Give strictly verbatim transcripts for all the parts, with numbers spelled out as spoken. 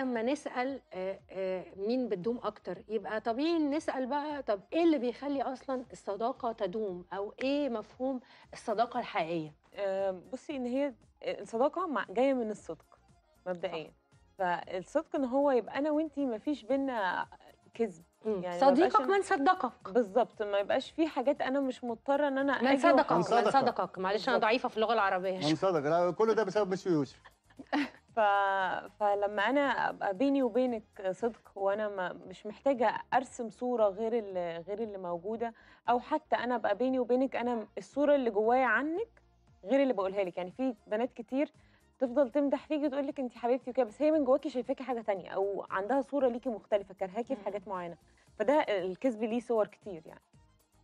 لما نسأل مين بتدوم أكتر يبقى طبيعي نسأل بقى طب إيه اللي بيخلي أصلا الصداقة تدوم أو إيه مفهوم الصداقة الحقيقية؟ بصي إن هي الصداقة جاية من الصدق مبدئيا، فالصدق إن هو يبقى أنا وإنتي مفيش بينا كذب، يعني صديقك من صدقك بالظبط، ما يبقاش في حاجات انا مش مضطره ان انا من صدقك من صدقك, صدقك. معلش انا ضعيفه في اللغه العربيه من صدقك كله ده بسبب مش يوسف ف... فلما انا ابقى بيني وبينك صدق وانا ما... مش محتاجه ارسم صوره غير اللي غير اللي موجوده، او حتى انا ابقى بيني وبينك انا الصوره اللي جوايا عنك غير اللي بقولها لك. يعني في بنات كتير تفضل تمدح فيكي وتقول لك انت حبيبتي وكده، بس هي من جواكي شايفاكي حاجه ثانيه او عندها صوره ليكي مختلفه، كرهاكي في حاجات معينه. فده الكذب ليه صور كتير يعني،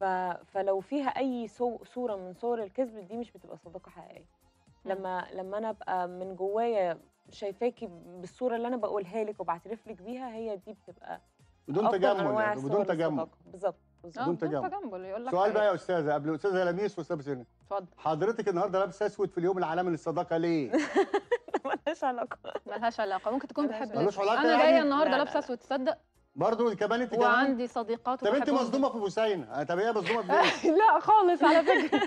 ف... فلو فيها اي صو... صوره من صور الكذب دي مش بتبقى صداقه حقيقيه. لما لما انا ابقى من جوايا شايفاكي بالصوره اللي انا بقولها لك وبعترف لك بيها، هي دي بتبقى بدون تجمل يعني. بدون تجمل بالظبط، بدون تجمل. يقول لك سؤال بقى يا استاذه، قبل استاذه لميس واستاذه سنه، اتفضل. حضرتك النهارده لابسه اسود في اليوم العالمي للصداقه ليه؟ ملهاش علاقه ملهاش علاقه، ممكن تكون بتحب. ملوش علاقه. انا جايه النهارده لابسه اسود، تصدق برضه كمان انت كمان وعندي صديقات. طب انت مصدومه في بوسينه؟ طب هي مصدومه في ايه؟ لا خالص على فكره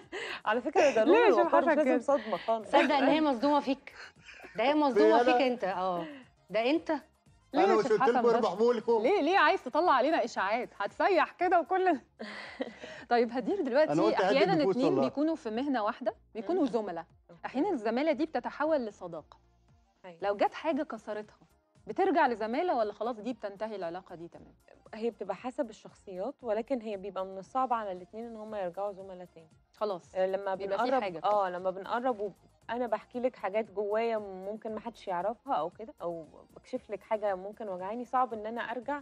على فكره ده ضروري، لازم صدمه خالص. صدق ان هي مصدومه فيك، ده هي مصدومه فيك انت. اه ده انت انا مش قلت لكم اربح بولكم ليه؟ ليه عايز تطلع علينا اشاعات؟ هتسيح كده وكل طيب هدير دلوقتي احيانا اتنين بيكونوا في مهنه واحده، بيكونوا زملاء، احيانا الزماله دي بتتحول لصداقه. لو جت حاجه كسرتها بترجع لزماله ولا خلاص دي بتنتهي العلاقه دي؟ تمام، هي بتبقى حسب الشخصيات، ولكن هي بيبقى من الصعب على الاثنين ان هم يرجعوا زملاء تاني خلاص. لما بنقرب اه لما بنقرب و... انا بحكي لك حاجات جوايا ممكن ما حدش يعرفها او كده، او بكشف لك حاجه ممكن وجعاني، صعب ان انا ارجع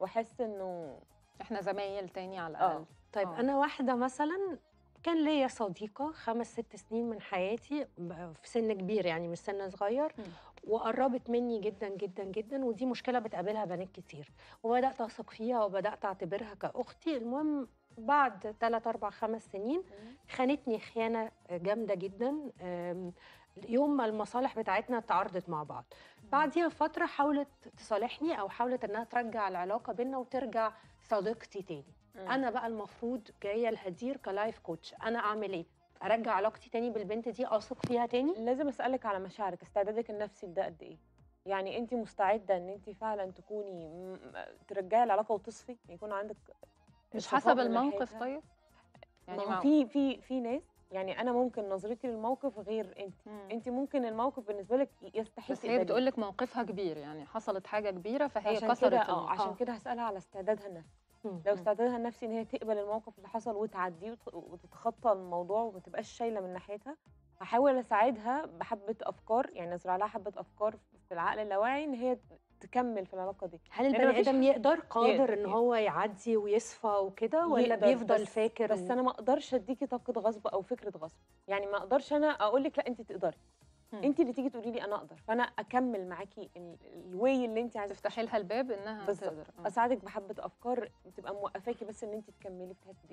واحس انه احنا زمايل تاني على الاقل. أوه. طيب أوه. انا واحده مثلا كان ليا صديقه خمس ست سنين من حياتي، في سن كبير يعني مش سن صغير، م. وقربت مني جدا جدا جدا، ودي مشكله بتقابلها بنات كتير، وبدات اثق فيها وبدات اعتبرها كاختي. المهم بعد ثلاث أربع خمس سنين خانتني خيانة جامدة جدا. يوم ما المصالح بتاعتنا اتعارضت مع بعض، بعديها فترة حاولت تصالحني أو حاولت إنها ترجع العلاقة بينا وترجع صديقتي تاني. أنا بقى المفروض جاية لهدير كلايف كوتش، أنا أعمل إيه؟ أرجع علاقتي تاني بالبنت دي؟ أثق فيها تاني؟ لازم أسألك على مشاعرك، استعدادك النفسي ده قد إيه؟ يعني أنت مستعدة إن أنت فعلا تكوني ترجعي العلاقة وتصفي؟ يكون عندك مش حسب الموقف. طيب يعني في في في ناس، يعني انا ممكن نظرتي للموقف غير انت، مم. انت ممكن الموقف بالنسبه لك يستحيل، بس هي بتقول لك موقفها كبير، يعني حصلت حاجه كبيره فهي عشان كسرت كده. اه عشان كده هسالها على استعدادها النفسي. لو استعدادها النفسي ان هي تقبل الموقف اللي حصل وتعديه وتتخطى الموضوع وما تبقاش شايله من ناحيتها، هحاول اساعدها بحبه افكار، يعني ازرع لها حبه افكار في العقل اللاواعي ان هي تكمل في العلاقه دي. هل البني ادم يقدر قادر يقدر. ان هو يعدي ويصفى وكده ولا بيفضل فاكر؟ بس, و... بس انا ما اقدرش اديكي طاقه غصب او فكره غصب، يعني ما اقدرش انا اقول لك لا انت تقدري، انت اللي تيجي تقولي لي انا اقدر، فانا اكمل معاكي الواي اللي انت عايزه، تفتحي لها الباب انها تقدر. اساعدك بحبه افكار تبقى موقفاكي بس ان انت تكملي في الحته دي.